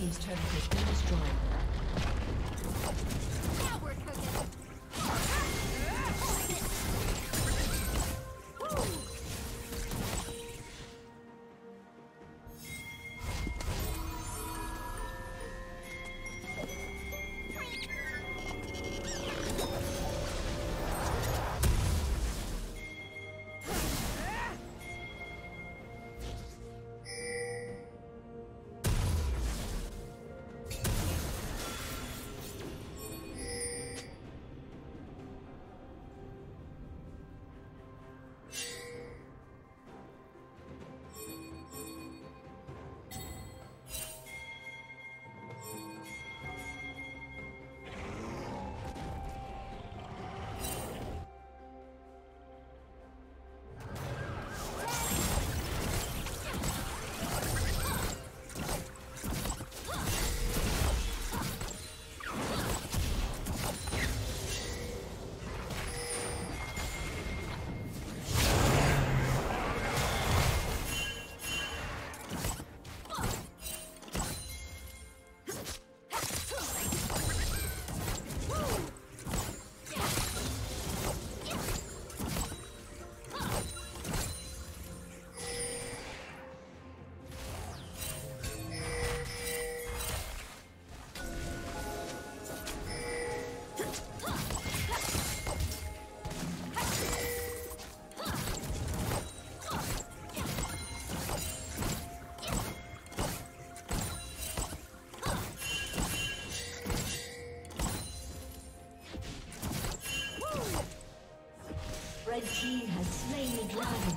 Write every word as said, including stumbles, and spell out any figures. team's turret has been destroyed. Now we're cooking! The team has slain the dragon.